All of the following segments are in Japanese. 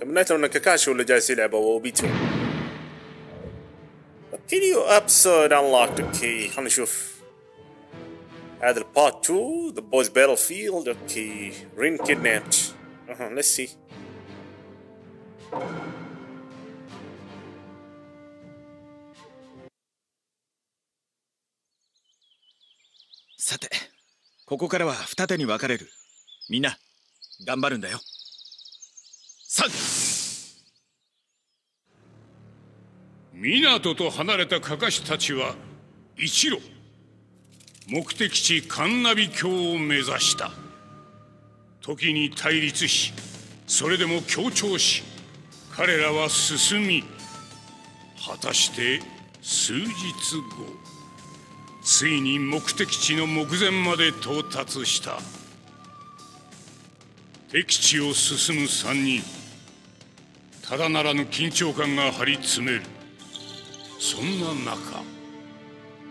تمنيت لو ان كاكاشي واللي جالس يلعب او بيتو. فيديو ابسود انلوكت اوكي خلينا نشوف. هذا البارت 2 ذا بوز باتل فيلد اوكي رين كيدنابت اها ليتس سي.さて、ここからは二手に分かれる。みんな頑張るんだよ。さあ、港と離れたかかしたちは一路目的地カンナビ峡を目指した。時に対立し、それでも協調し、彼らは進み、果たして数日後、ついに目的地の目前まで到達した。敵地を進む3人、ただならぬ緊張感が張り詰める。そんな中、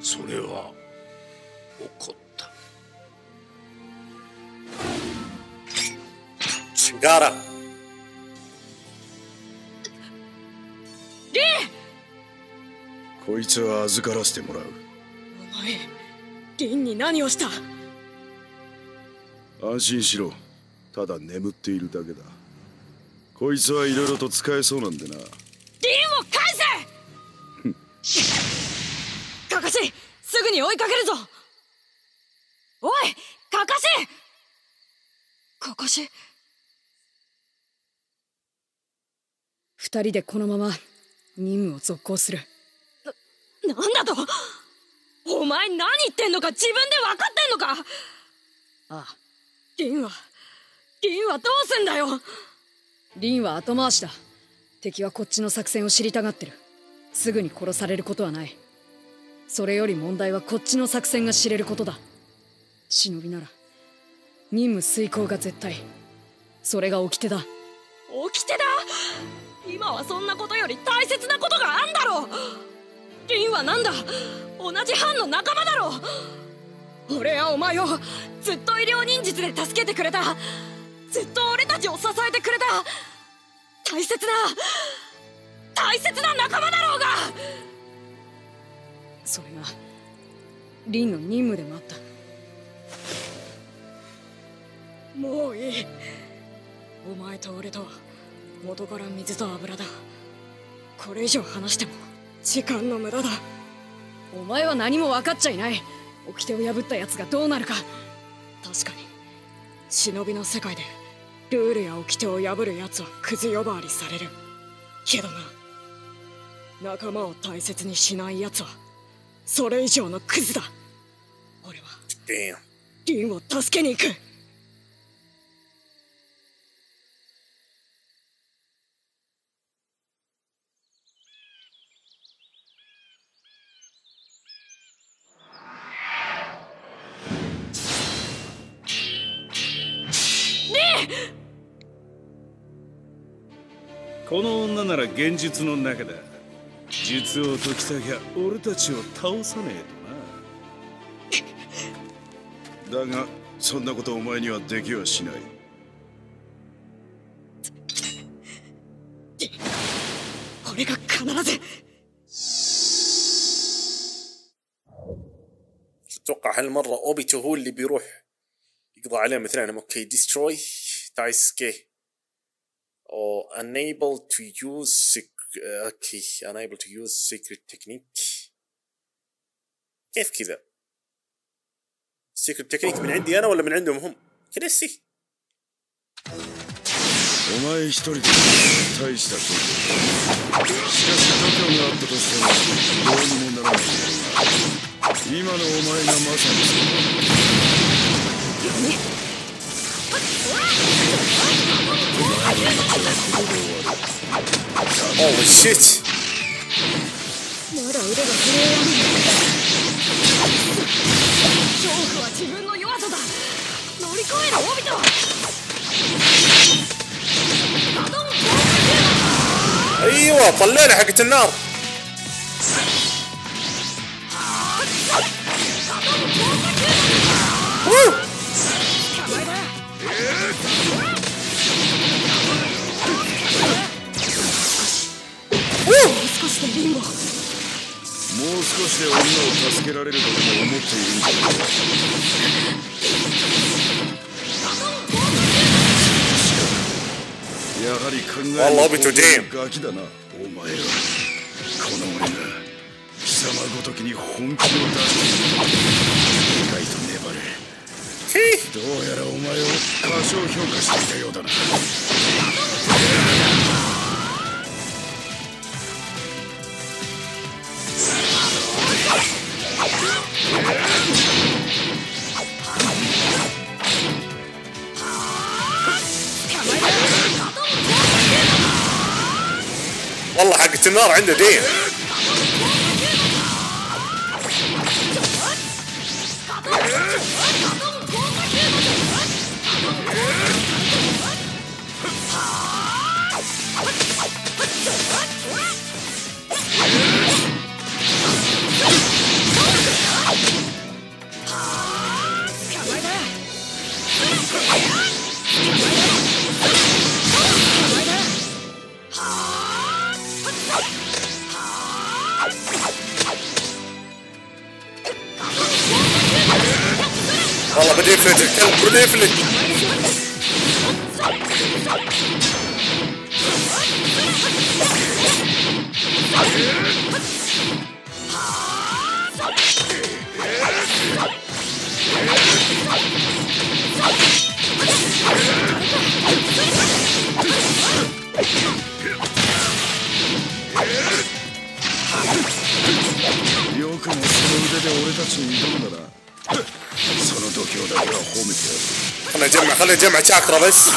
それは起こった。力リン、こいつは預からせてもらう。リンに何をした？安心しろ、ただ眠っているだけだ。こいつはいろいろと使えそうなんでな。リンを返せ！カカシ、すぐに追いかけるぞ。おいカカシ！カカシ、二人でこのまま任務を続行する。なんだと、お前何言ってんのか、自分で分かってんのか。ああ、リンはどうすんだよ。リンは後回しだ。敵はこっちの作戦を知りたがってる。すぐに殺されることはない。それより問題はこっちの作戦が知れることだ。忍びなら任務遂行が絶対。それが掟だ。掟だ？今はそんなことより大切なことがあんだろう。リンはなんだ、同じ班の仲間だろう。俺やお前をずっと医療忍術で助けてくれた。ずっと俺たちを支えてくれた。大切な仲間だろうが。それがリンの任務でもあった。もういい。お前と俺とは元から水と油だ。これ以上話しても時間の無駄だ。お前は何も分かっちゃいない。掟を破ったやつがどうなるか。確かに忍びの世界でルールや掟を破るやつはクズ呼ばわりされるけどな、仲間を大切にしないやつはそれ以上のクズだ。俺はリンを助けに行く。この女なら現実の中だ。術を解きたきゃ俺たちを倒さねえとな。だがそんなことお前にはできはしない。俺が必ず。اتوقع هالمرة اوبيتو هو اللي بيروح يقضي عليهم اثنينهم. اوكي ديستروي تايسكي or unable to use okay unable to use secret technique. كيف كذا secret technique من عندي أنا ولا من عندهم هم كذا؟ سي お前一人で大したこと。しかし度胸があったとしてもどうにもならない。今のお前がまさにそうだ。Holy shit! أيوة طلعنا حقة النار. して鬼を助けられるとでも思っているんだろう。やはり考えるガキだな、お前は。この俺が貴様ごときに本気を出している。意外と粘れ。どうやらお前を過小評価していたようだな。والله حقة النار عنده دين. والله بدي يفلت الكلب، بدي يفلت. خلنا نجمع شاكرا بس.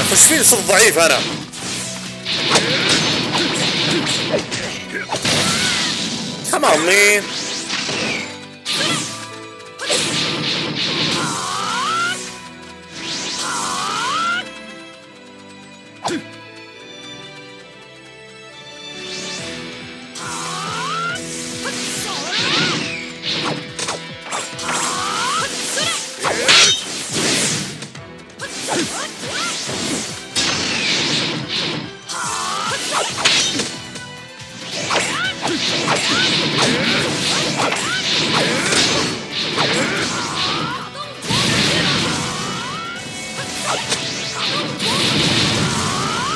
اخش فيه صوت ضعيف انا. Come on man.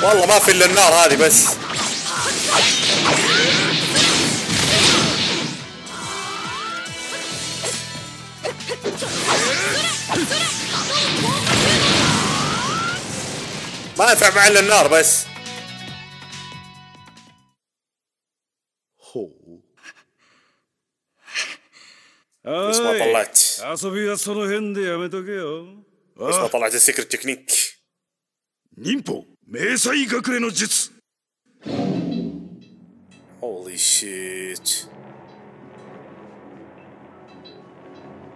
والله ما في الا النار هذه بس. ما ينفع معي الا النار بس. بس ما طلعت. بس ما طلعت السيكرت تكنيك. نينبو迷彩隠れの術。Holy shit.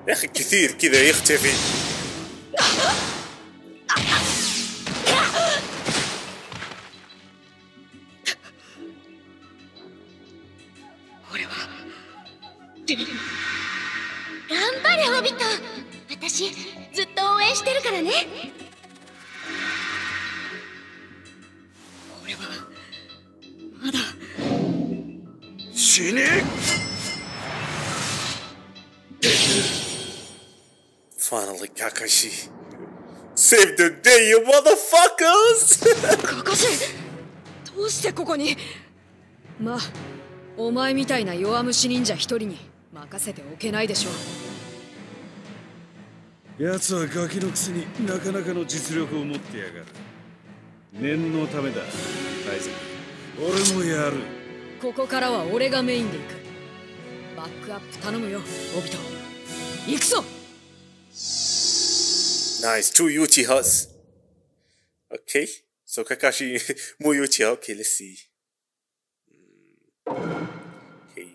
يا أخي كثير كذا يختفي. Finally, Kakashi saved the day, you motherfuckers! Kakashi, どうしてここに？まあ、お前みたいな弱虫忍者一人に任せておけないでしょう。奴はガキのくせになかなかの実力を持ってやがる。念のためだ、大勢。俺もやる。ここからは俺がメインで行く。バックアップ頼むよ、オビト。行くぞ！Nice, two Uchihas. Okay, so Kakashi, more Uchiha. Okay, let's see. Okay.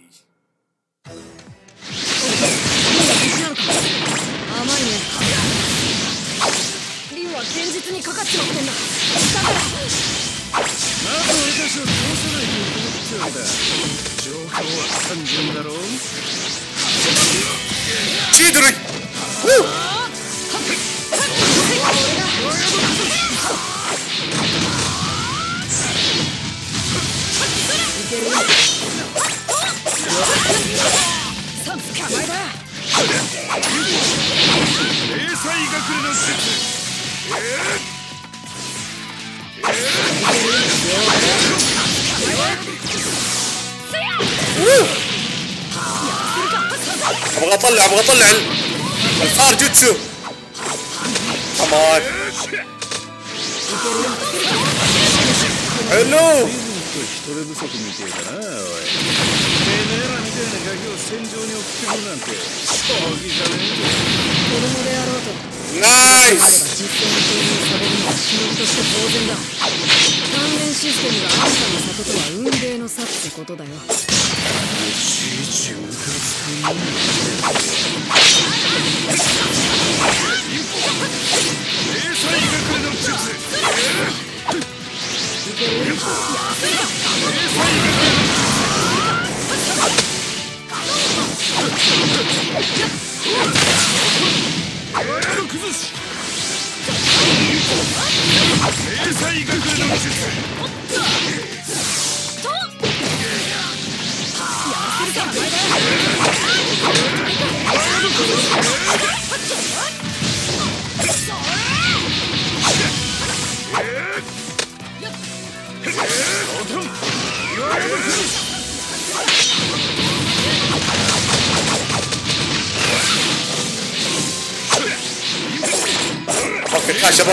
中だ。状況は単純だろう。チートレイ。零細隠れの術。ابغى اطلع الفار جوتسو كمان حلو نايس ابغى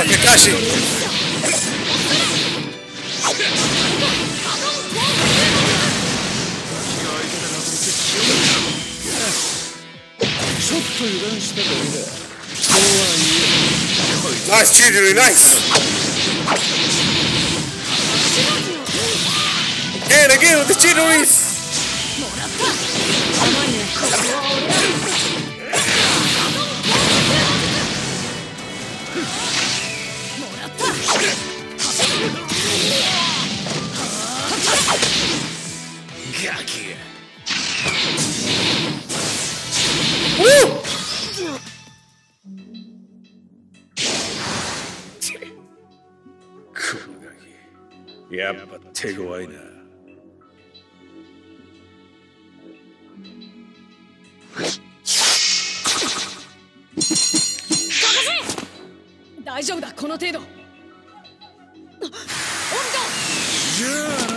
كاكاشي نايس تشيدري نايس again again with the chidori'sやっぱ手強いな。大丈夫だ、この程度。温度。じゃあな。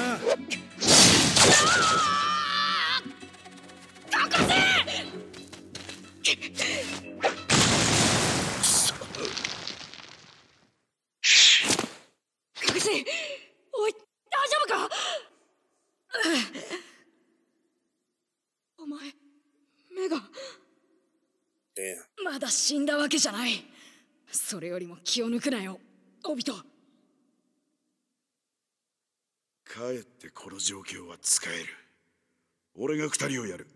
高瀬。まだ死んだわけじゃない。それよりも気を抜くなよ、オビト。帰ってこの状況は使える。俺が二人をやる。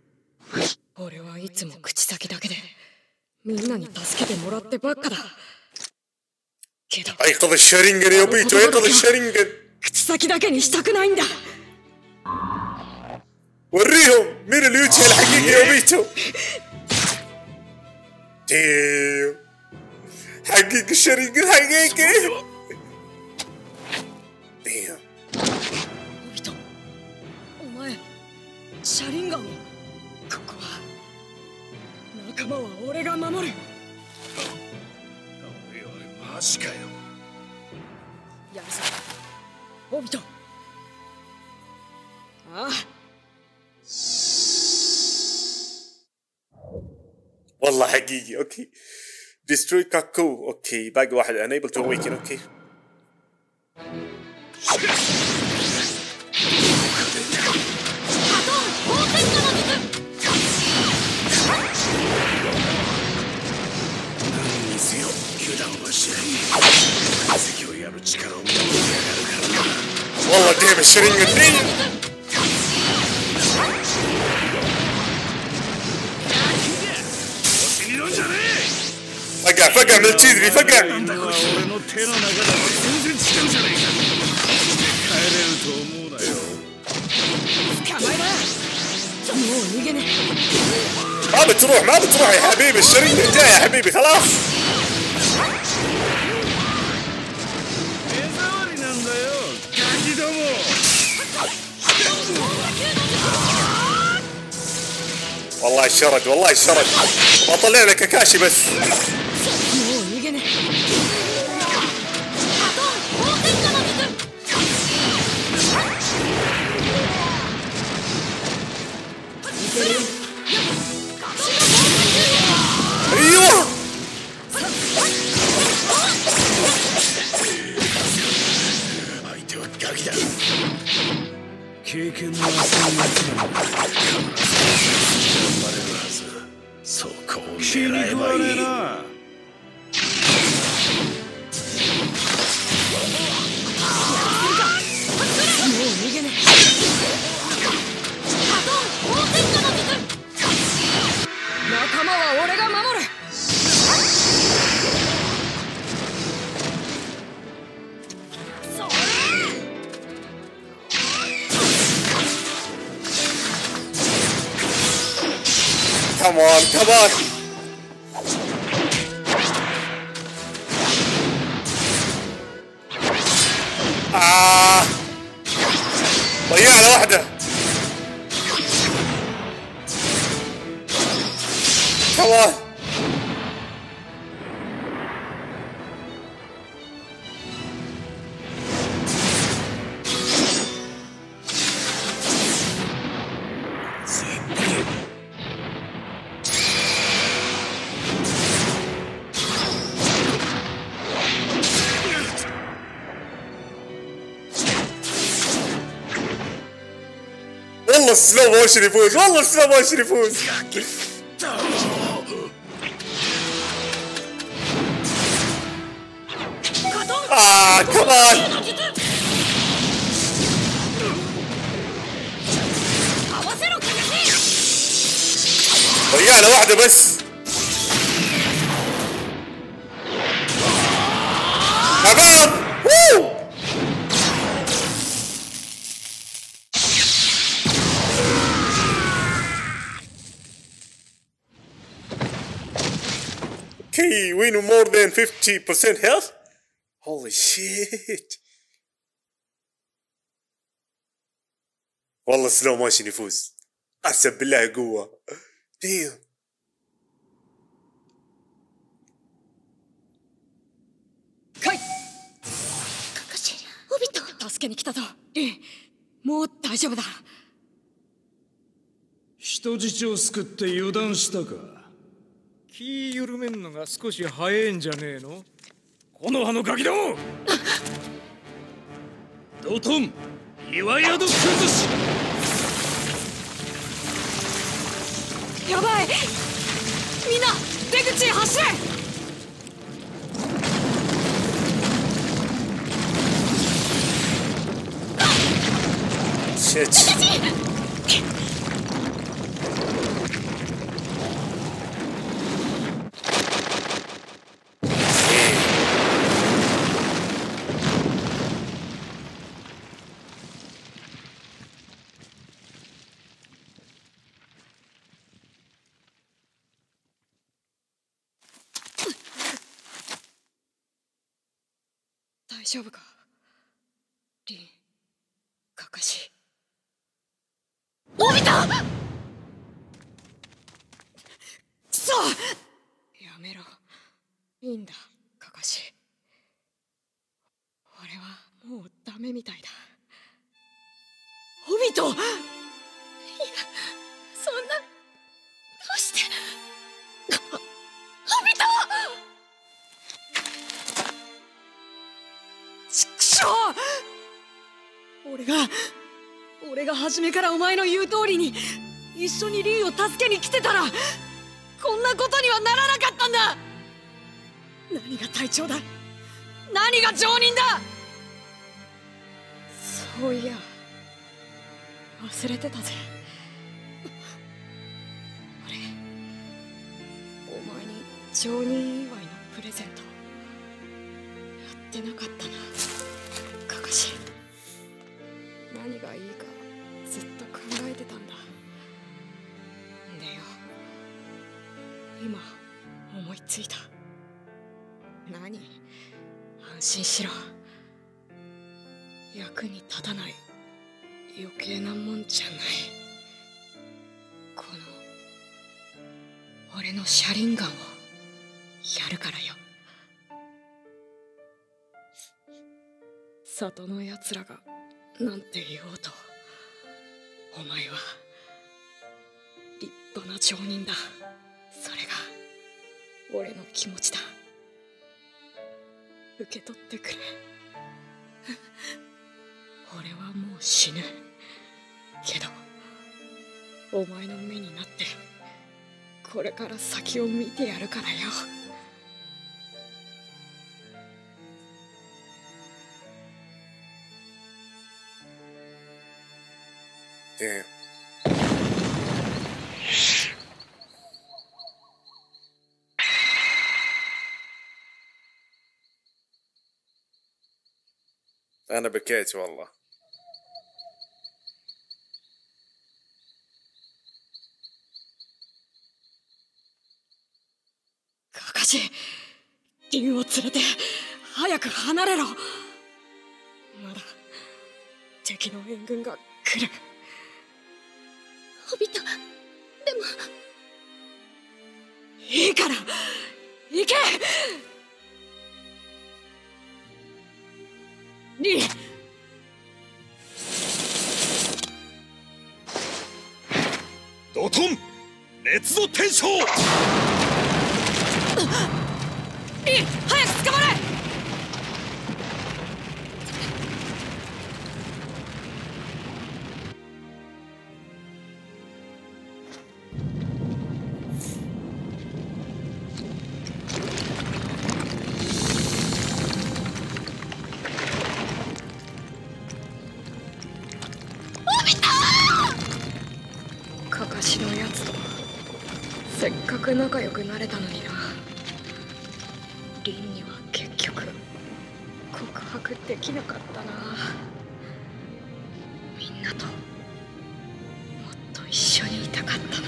俺はいつも口先だけでみんなに助けてもらってばっかだけど、口先だけにしたくないんだ。وريهم مين اليوتشي الحقيقي يا اوبيتو. ديو حقيقي الشريك الحقيقي. ديو اوبيتو اوماي شارينغان كوكو وا ناكاما وا اوري غا مامورو. اوي ماشي كا يو يارسا اوبيتو. اه والله حقيقي. اوكي ديستروي كاكو. اوكي باقي واحد انيبل تو ويكن. اوكي والله ديم الشرينج الدين. فقع فقع من التشيدري فقع. ما بتروح ما بتروح يا حبيبي، الشريط انتهى يا حبيبي خلاص. والله الشرد والله الشرد، بطلع لك كاكاشي بس. ايوه Come on, come on! Ah! ضيعنا واحدة. Come on! السلو موشن يفوز والله، السلو موشن يفوز. كمان ضيعنا واحدة بس. Okay, we know more than 50% health? Holy shit! والله سلو موشن يفوز. أحسب بالله قوة. Damn. كاي. كاكاشي. أوبيتو. 助けに来たぞ。リン、もう大丈夫だ。人質を救って油断したか。気緩めんのが少し早いんじゃねえの？この葉のガキども！ドトン岩宿崩し！やばい！みんな出口へ走れ！シッ！大丈夫かリン、カカシ。おびたくそ、やめろ。いいんだカカシ、俺はもうダメみたいだ。おびと、いやそんな、どうして。おびと俺が初めからお前の言う通りに一緒にリンを助けに来てたらこんなことにはならなかったんだ。何が隊長だ、何が上人だ。そういや忘れてたぜ。俺お前に上人祝いのプレゼントやってなかったなカカシ。何がいいかずっと考えてたんだ。でよ、ついた。何？安心しろ。役に立たない余計なもんじゃない。この俺のシャリンガンをやるからよ。里のやつらがなんて言おうと、お前は立派な町人だ。それが俺の気持ちだ。受け取ってくれ。俺はもう死ぬけど、お前の目になってこれから先を見てやるからよ。Damn. أنا بكيت والله. كاكاشي، رينを連れて早く離れろ。まだ敵の援軍が来る。でもいいから行け。リン、ドトン熱造天将。リン、早く捕まれ。仲良くなれたのにな。リンには結局告白できなかったな。みんなともっと一緒にいたかったな。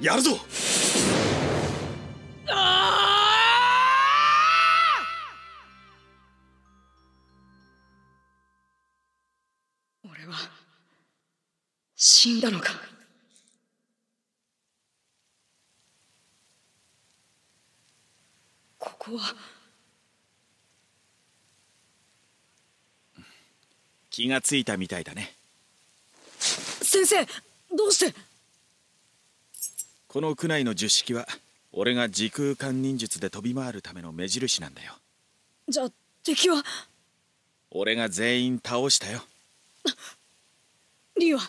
やるぞ。俺は死んだのか。ここは。気がついたみたいだね。先生、どうして。この区内の術式は俺が時空間忍術で飛び回るための目印なんだよ。じゃあ敵は。俺が全員倒したよ。リンは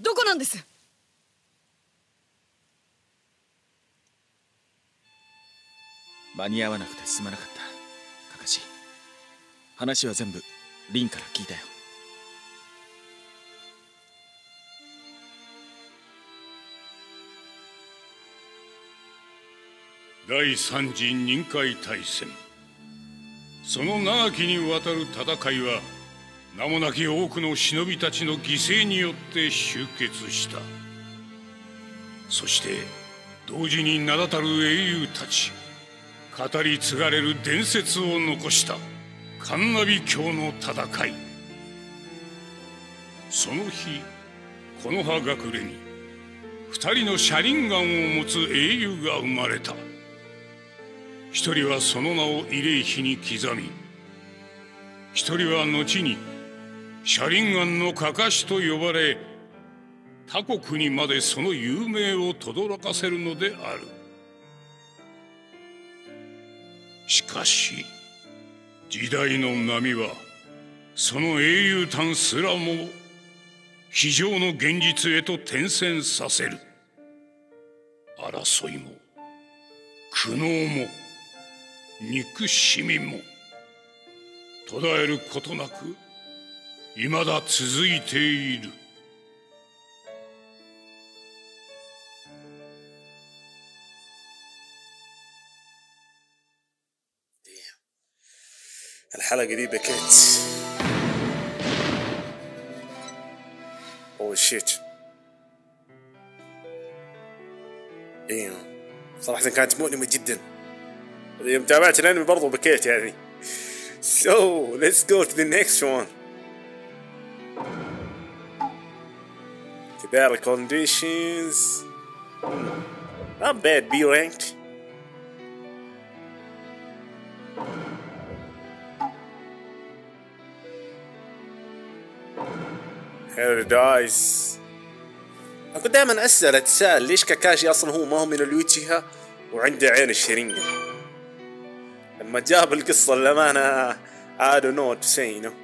どこなんです。間に合わなくてすまなかった。カカシ、話は全部リンから聞いたよ。第三次忍界大戦、その長きにわたる戦いは名もなき多くの忍びたちの犠牲によって終結した。そして同時に名だたる英雄たち、語り継がれる伝説を残したカンナビ教の戦い。その日、木の葉隠れに二人のシャリンガンを持つ英雄が生まれた。一人はその名を慰霊碑に刻み、一人は後にシャリンガンのかかしと呼ばれ、他国にまでその有名を轟かせるのである。しかし時代の波はその英雄譚すらも非常の現実へと転戦させる。争いも苦悩も憎しみも途絶えることなくいまだ続いている。الحلقة دي بكيت. أوه شيت. إيه صراحة كانت مؤلمة جدا. يوم تابعت الأنمي برضو بكيت يعني. So let's go to the next one. The battle conditions. Not bad. B ranked.Paradise. أنا كنت دائما أسأل أتساءل ليش كاكاشي أصلا هو ما هو من اليوتشيها وعنده عين الشرينجة. لما جاب القصة للأمانة I don't know what to say you know.